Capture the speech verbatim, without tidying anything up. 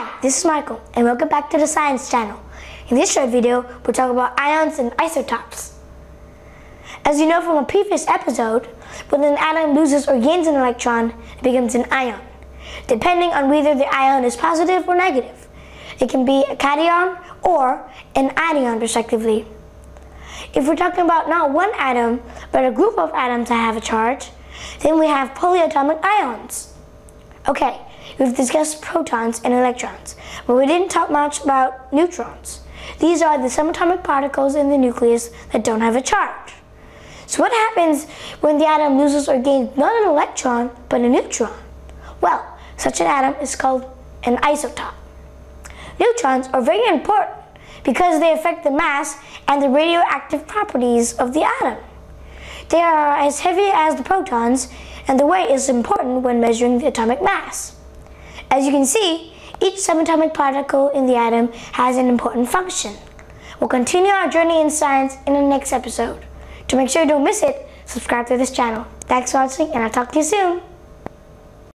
Hi, this is Michael and welcome back to the Science Channel. In this short video, we'll talk about ions and isotopes. As you know from a previous episode, when an atom loses or gains an electron, it becomes an ion, depending on whether the ion is positive or negative. It can be a cation or an anion, respectively. If we're talking about not one atom, but a group of atoms that have a charge, then we have polyatomic ions. Okay, we've discussed protons and electrons, but we didn't talk much about neutrons. These are the subatomic particles in the nucleus that don't have a charge. So what happens when the atom loses or gains not an electron, but a neutron? Well, such an atom is called an isotope. Neutrons are very important because they affect the mass and the radioactive properties of the atom. They are as heavy as the protons, and the weight is important when measuring the atomic mass. As you can see, each subatomic particle in the atom has an important function. We'll continue our journey in science in the next episode. To make sure you don't miss it, subscribe to this channel. Thanks for watching, and I'll talk to you soon.